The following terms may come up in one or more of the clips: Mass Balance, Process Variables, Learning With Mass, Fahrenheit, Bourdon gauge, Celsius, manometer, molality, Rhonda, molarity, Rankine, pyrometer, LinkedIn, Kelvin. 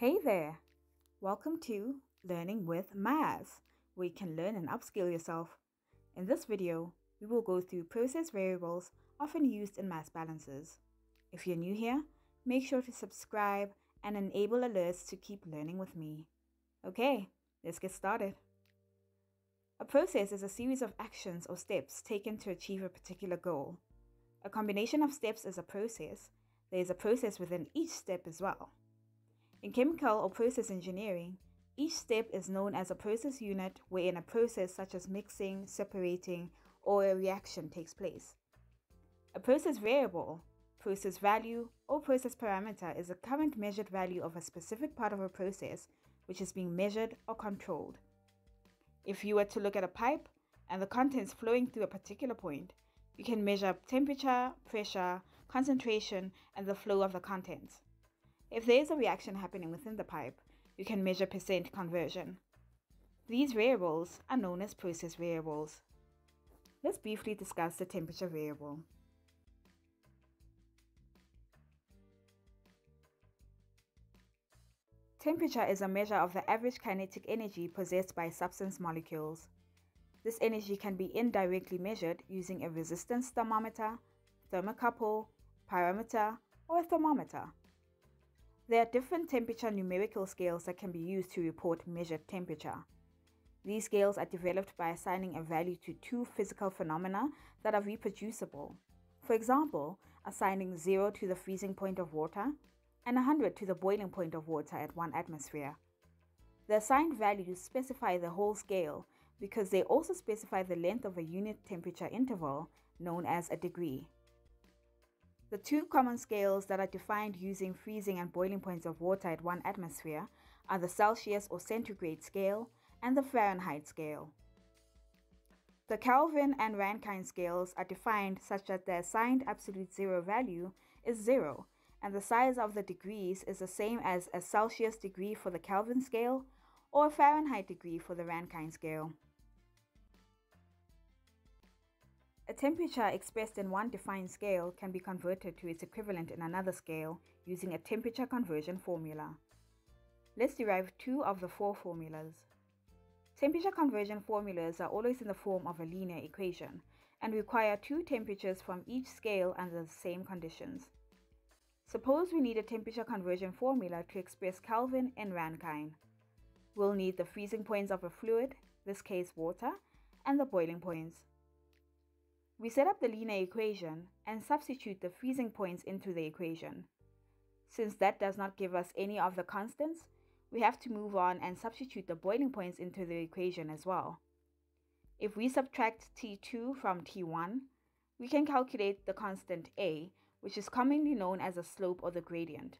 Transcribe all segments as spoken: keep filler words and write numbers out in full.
Hey there! Welcome to Learning with Mass, where you can learn and upskill yourself. In this video, we will go through process variables often used in mass balances. If you're new here, make sure to subscribe and enable alerts to keep learning with me. Okay, let's get started. A process is a series of actions or steps taken to achieve a particular goal. A combination of steps is a process. There is a process within each step as well. In chemical or process engineering, each step is known as a process unit wherein a process such as mixing, separating, or a reaction takes place. A process variable, process value, or process parameter is a current measured value of a specific part of a process which is being measured or controlled. If you were to look at a pipe and the contents flowing through a particular point, you can measure temperature, pressure, concentration, and the flow of the contents. If there is a reaction happening within the pipe, you can measure percent conversion. These variables are known as process variables. Let's briefly discuss the temperature variable. Temperature is a measure of the average kinetic energy possessed by substance molecules. This energy can be indirectly measured using a resistance thermometer, thermocouple, pyrometer, or a thermometer. There are different temperature numerical scales that can be used to report measured temperature. These scales are developed by assigning a value to two physical phenomena that are reproducible. For example, assigning zero to the freezing point of water and one hundred to the boiling point of water at one atmosphere. The assigned values specify the whole scale because they also specify the length of a unit temperature interval known as a degree. The two common scales that are defined using freezing and boiling points of water at one atmosphere are the Celsius or centigrade scale and the Fahrenheit scale. The Kelvin and Rankine scales are defined such that the assigned absolute zero value is zero, and the size of the degrees is the same as a Celsius degree for the Kelvin scale or a Fahrenheit degree for the Rankine scale. A temperature expressed in one defined scale can be converted to its equivalent in another scale using a temperature conversion formula. Let's derive two of the four formulas. Temperature conversion formulas are always in the form of a linear equation and require two temperatures from each scale under the same conditions. Suppose we need a temperature conversion formula to express Kelvin and Rankine. We'll need the freezing points of a fluid, this case water, and the boiling points. We set up the linear equation and substitute the freezing points into the equation. Since that does not give us any of the constants, we have to move on and substitute the boiling points into the equation as well. If we subtract T two from T one, we can calculate the constant A, which is commonly known as the slope or the gradient.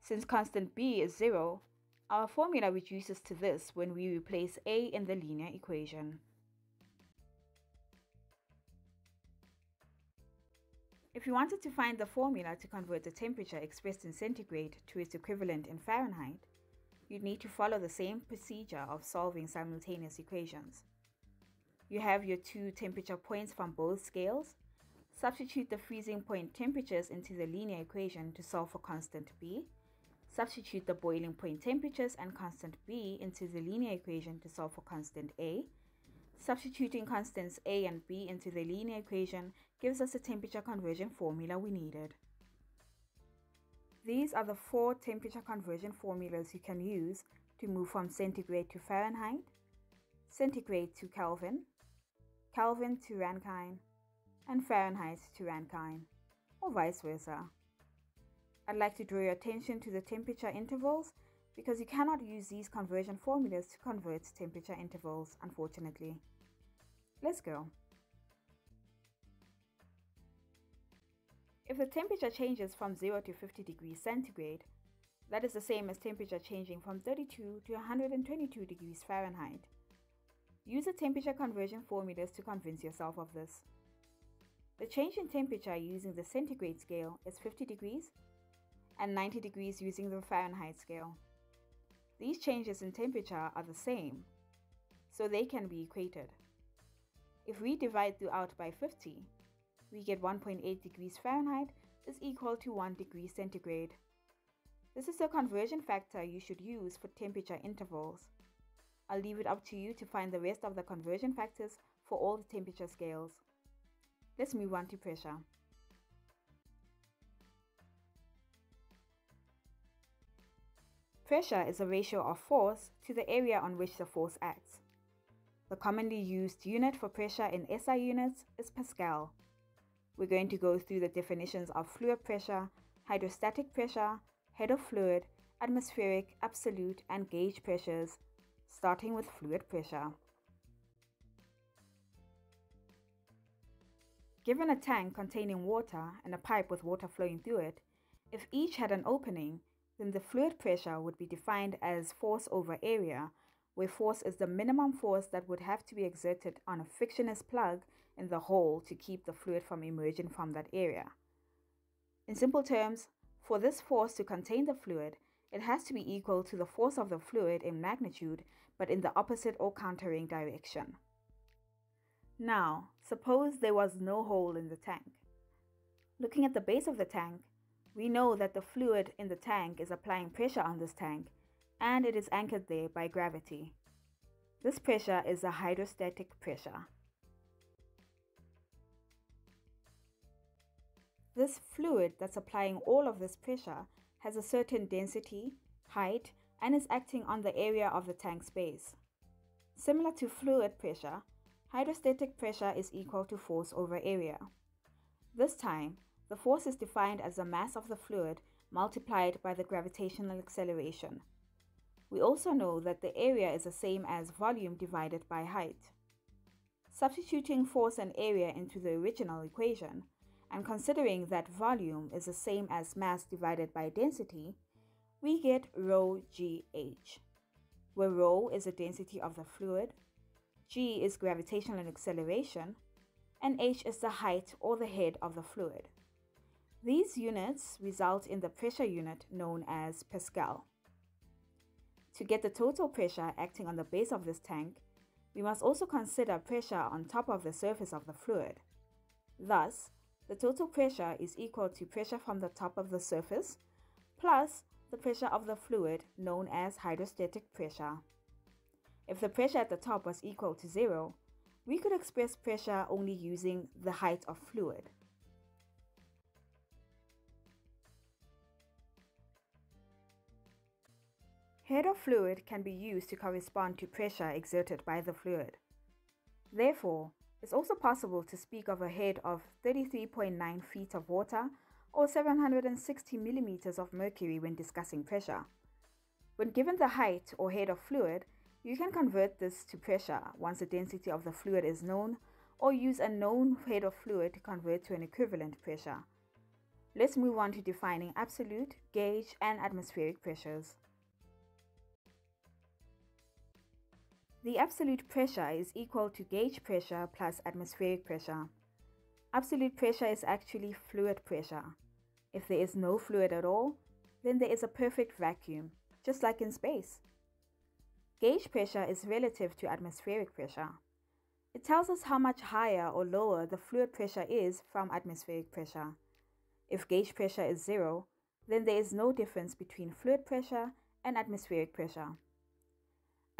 Since constant B is zero, our formula reduces to this when we replace A in the linear equation. If you wanted to find the formula to convert the temperature expressed in centigrade to its equivalent in Fahrenheit, you'd need to follow the same procedure of solving simultaneous equations. You have your two temperature points from both scales, substitute the freezing point temperatures into the linear equation to solve for constant B, substitute the boiling point temperatures and constant B into the linear equation to solve for constant A. Substituting constants A and B into the linear equation gives us the temperature conversion formula we needed. These are the four temperature conversion formulas you can use to move from centigrade to Fahrenheit, centigrade to Kelvin, Kelvin to Rankine, and Fahrenheit to Rankine, or vice versa. I'd like to draw your attention to the temperature intervals because you cannot use these conversion formulas to convert temperature intervals, unfortunately. Let's go. If the temperature changes from zero to fifty degrees centigrade, that is the same as temperature changing from thirty-two to one hundred twenty-two degrees Fahrenheit. Use the temperature conversion formulas to convince yourself of this. The change in temperature using the centigrade scale is fifty degrees and ninety degrees using the Fahrenheit scale. These changes in temperature are the same, so they can be equated. If we divide throughout by fifty, we get one point eight degrees Fahrenheit is equal to one degree centigrade. This is the conversion factor you should use for temperature intervals. I'll leave it up to you to find the rest of the conversion factors for all the temperature scales. Let's move on to pressure. Pressure is a ratio of force to the area on which the force acts. The commonly used unit for pressure in S I units is Pascal. We're going to go through the definitions of fluid pressure, hydrostatic pressure, head of fluid, atmospheric, absolute, and gauge pressures, starting with fluid pressure. Given a tank containing water and a pipe with water flowing through it, if each had an opening, then the fluid pressure would be defined as force over area, where force is the minimum force that would have to be exerted on a frictionless plug in the hole to keep the fluid from emerging from that area. In simple terms, for this force to contain the fluid, it has to be equal to the force of the fluid in magnitude, but in the opposite or countering direction. Now, suppose there was no hole in the tank. Looking at the base of the tank, we know that the fluid in the tank is applying pressure on this tank, and it is anchored there by gravity. This pressure is a hydrostatic pressure. This fluid that's applying all of this pressure has a certain density, height, and is acting on the area of the tank space. Similar to fluid pressure, hydrostatic pressure is equal to force over area. This time, the force is defined as the mass of the fluid multiplied by the gravitational acceleration. We also know that the area is the same as volume divided by height. Substituting force and area into the original equation, and considering that volume is the same as mass divided by density, we get rho Gh, where rho is the density of the fluid, g is gravitational acceleration, and h is the height or the head of the fluid. These units result in the pressure unit known as Pascal. To get the total pressure acting on the base of this tank, we must also consider pressure on top of the surface of the fluid. Thus, the total pressure is equal to pressure from the top of the surface plus the pressure of the fluid known as hydrostatic pressure. If the pressure at the top was equal to zero, we could express pressure only using the height of fluid. Head of fluid can be used to correspond to pressure exerted by the fluid. Therefore, it's also possible to speak of a head of thirty-three point nine feet of water or seven hundred sixty millimeters of mercury when discussing pressure. When given the height or head of fluid, you can convert this to pressure once the density of the fluid is known, or use a known head of fluid to convert to an equivalent pressure. Let's move on to defining absolute, gauge, and atmospheric pressures. The absolute pressure is equal to gauge pressure plus atmospheric pressure. Absolute pressure is actually fluid pressure. If there is no fluid at all, then there is a perfect vacuum, just like in space. Gauge pressure is relative to atmospheric pressure. It tells us how much higher or lower the fluid pressure is from atmospheric pressure. If gauge pressure is zero, then there is no difference between fluid pressure and atmospheric pressure.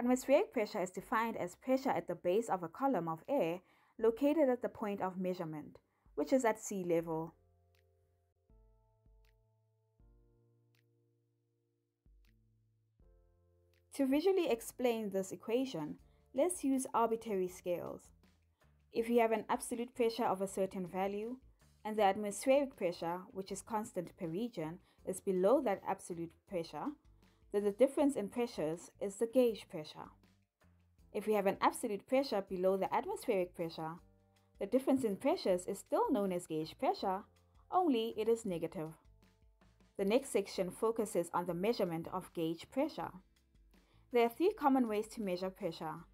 Atmospheric pressure is defined as pressure at the base of a column of air located at the point of measurement, which is at sea level. To visually explain this equation, let's use arbitrary scales. If you have an absolute pressure of a certain value, and the atmospheric pressure, which is constant per region, is below that absolute pressure, then the difference in pressures is the gauge pressure. If we have an absolute pressure below the atmospheric pressure, the difference in pressures is still known as gauge pressure, only it is negative. The next section focuses on the measurement of gauge pressure. There are three common ways to measure pressure.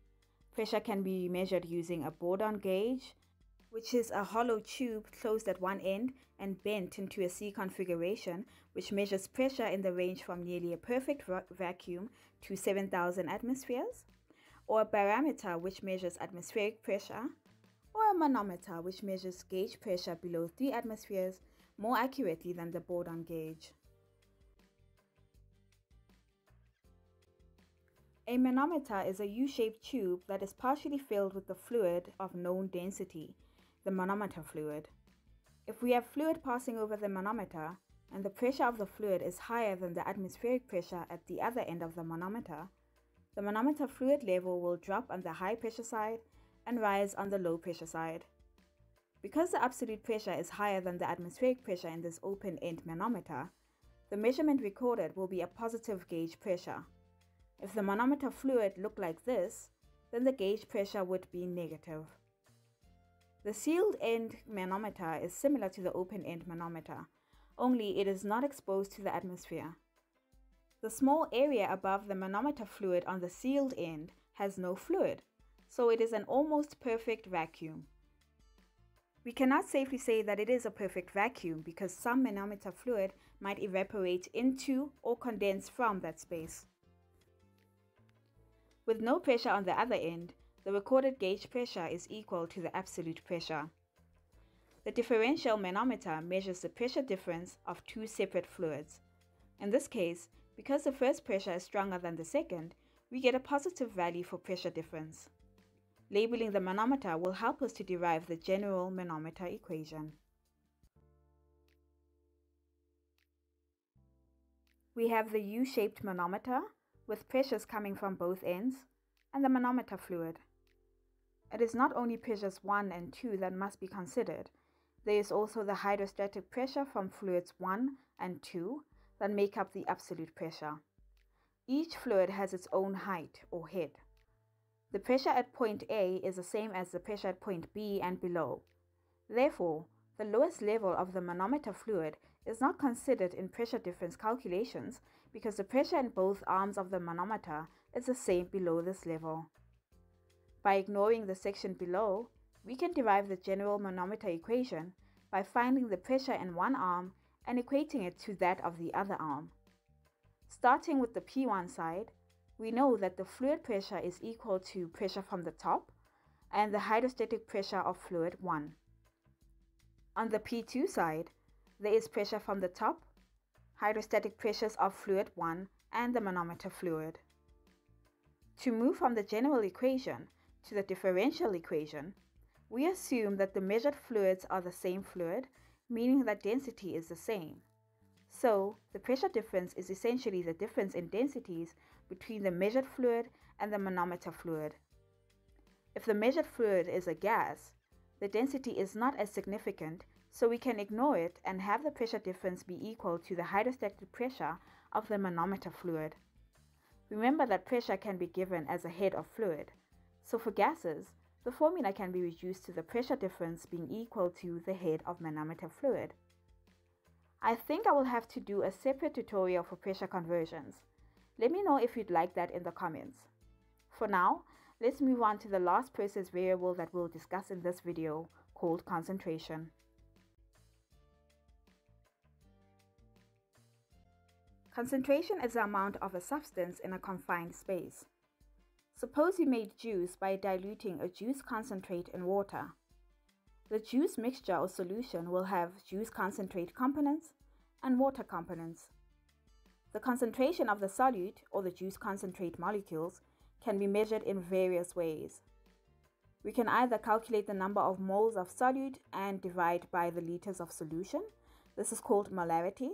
Pressure can be measured using a Bourdon gauge, which is a hollow tube closed at one end and bent into a C configuration, which measures pressure in the range from nearly a perfect vacuum to seven thousand atmospheres, or a barometer, which measures atmospheric pressure, or a manometer, which measures gauge pressure below three atmospheres more accurately than the Bourdon gauge. A manometer is a U-shaped tube that is partially filled with the fluid of known density, the manometer fluid. If we have fluid passing over the manometer and the pressure of the fluid is higher than the atmospheric pressure at the other end of the manometer, the manometer fluid level will drop on the high pressure side and rise on the low pressure side. Because the absolute pressure is higher than the atmospheric pressure in this open-end manometer, the measurement recorded will be a positive gauge pressure. If the manometer fluid looked like this, then the gauge pressure would be negative. The sealed-end manometer is similar to the open-end manometer, only it is not exposed to the atmosphere. The small area above the manometer fluid on the sealed end has no fluid, so it is an almost perfect vacuum. We cannot safely say that it is a perfect vacuum because some manometer fluid might evaporate into or condense from that space. With no pressure on the other end, the recorded gauge pressure is equal to the absolute pressure. The differential manometer measures the pressure difference of two separate fluids. In this case, because the first pressure is stronger than the second, we get a positive value for pressure difference. Labeling the manometer will help us to derive the general manometer equation. We have the U-shaped manometer, with pressures coming from both ends, and the manometer fluid. It is not only pressures one and two that must be considered. There is also the hydrostatic pressure from fluids one and two that make up the absolute pressure. Each fluid has its own height or head. The pressure at point A is the same as the pressure at point B and below. Therefore, the lowest level of the manometer fluid is not considered in pressure difference calculations because the pressure in both arms of the manometer is the same below this level. By ignoring the section below, we can derive the general manometer equation by finding the pressure in one arm and equating it to that of the other arm. Starting with the P one side, we know that the fluid pressure is equal to pressure from the top and the hydrostatic pressure of fluid one. On the P two side, there is pressure from the top, hydrostatic pressures of fluid one, and the manometer fluid. To move from the general equation to the differential equation, we assume that the measured fluids are the same fluid, meaning that density is the same. So, the pressure difference is essentially the difference in densities between the measured fluid and the manometer fluid. If the measured fluid is a gas, the density is not as significant, so we can ignore it and have the pressure difference be equal to the hydrostatic pressure of the manometer fluid. Remember that pressure can be given as a head of fluid. So for gases, the formula can be reduced to the pressure difference being equal to the head of manometer fluid. I think I will have to do a separate tutorial for pressure conversions. Let me know if you'd like that in the comments. For now, let's move on to the last process variable that we'll discuss in this video, called concentration. Concentration is the amount of a substance in a confined space. Suppose you made juice by diluting a juice concentrate in water. The juice mixture or solution will have juice concentrate components and water components. The concentration of the solute or the juice concentrate molecules can be measured in various ways. We can either calculate the number of moles of solute and divide by the liters of solution. This is called molarity.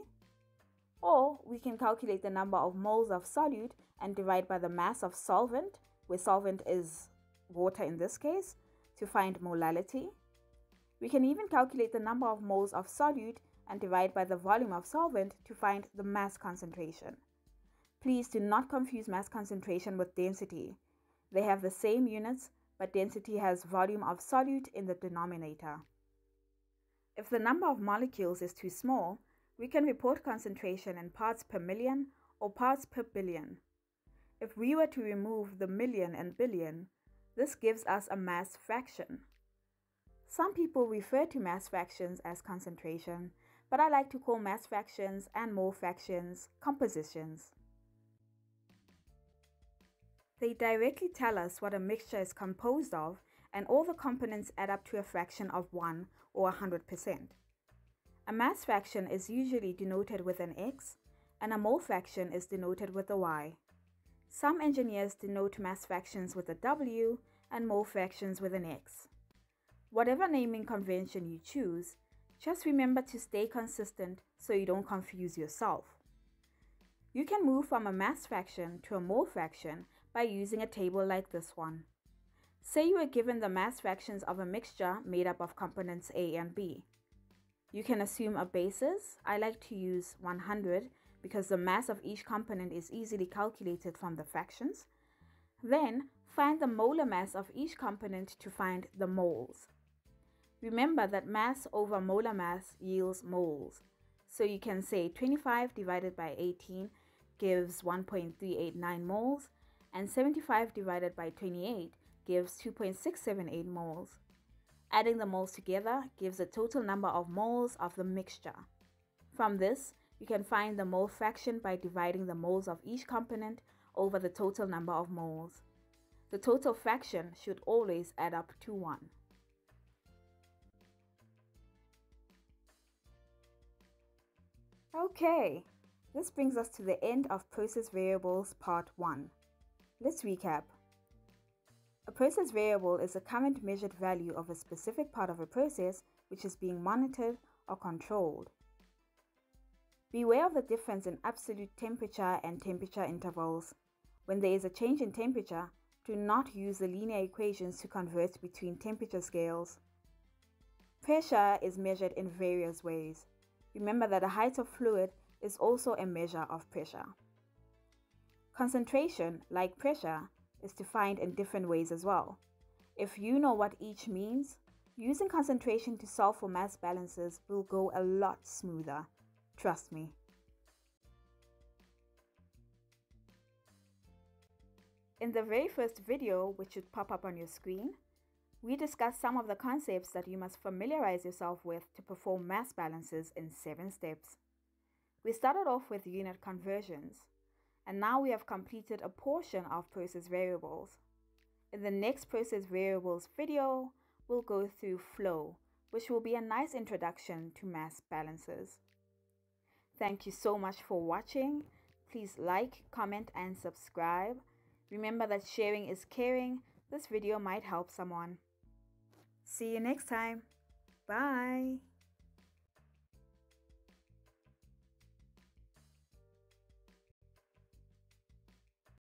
Or we can calculate the number of moles of solute and divide by the mass of solvent, where solvent is water in this case, to find molality. We can even calculate the number of moles of solute and divide by the volume of solvent to find the mass concentration. Please do not confuse mass concentration with density. They have the same units, but density has volume of solute in the denominator. If the number of molecules is too small, we can report concentration in parts per million or parts per billion. If we were to remove the million and billion, this gives us a mass fraction. Some people refer to mass fractions as concentration, but I like to call mass fractions and mole fractions compositions. They directly tell us what a mixture is composed of, and all the components add up to a fraction of one or one hundred percent. A mass fraction is usually denoted with an X, and a mole fraction is denoted with a Y. Some engineers denote mass fractions with a W and mole fractions with an X. Whatever naming convention you choose, just remember to stay consistent so you don't confuse yourself. You can move from a mass fraction to a mole fraction by using a table like this one. Say you are given the mass fractions of a mixture made up of components A and B. You can assume a basis. I like to use one hundred because the mass of each component is easily calculated from the fractions. Then find the molar mass of each component to find the moles. Remember that mass over molar mass yields moles. So you can say twenty-five divided by eighteen gives one point three eight nine moles, and seventy-five divided by twenty-eight gives two point six seven eight moles. Adding the moles together gives the total number of moles of the mixture. From this, you can find the mole fraction by dividing the moles of each component over the total number of moles. The total fraction should always add up to one. Okay, this brings us to the end of Process Variables Part one. Let's recap. A process variable is a current measured value of a specific part of a process which is being monitored or controlled. Beware of the difference in absolute temperature and temperature intervals. When there is a change in temperature, do not use the linear equations to convert between temperature scales. Pressure is measured in various ways. Remember that the height of fluid is also a measure of pressure. Concentration, like pressure, is defined in different ways as well. If you know what each means, using concentration to solve for mass balances will go a lot smoother. Trust me. In the very first video, which should pop up on your screen, we discuss some of the concepts that you must familiarize yourself with to perform mass balances in seven steps. We started off with unit conversions, and now we have completed a portion of process variables. In the next process variables video, we'll go through flow, which will be a nice introduction to mass balances. Thank you so much for watching. Please like, comment, and subscribe. Remember that sharing is caring. This video might help someone. See you next time. Bye.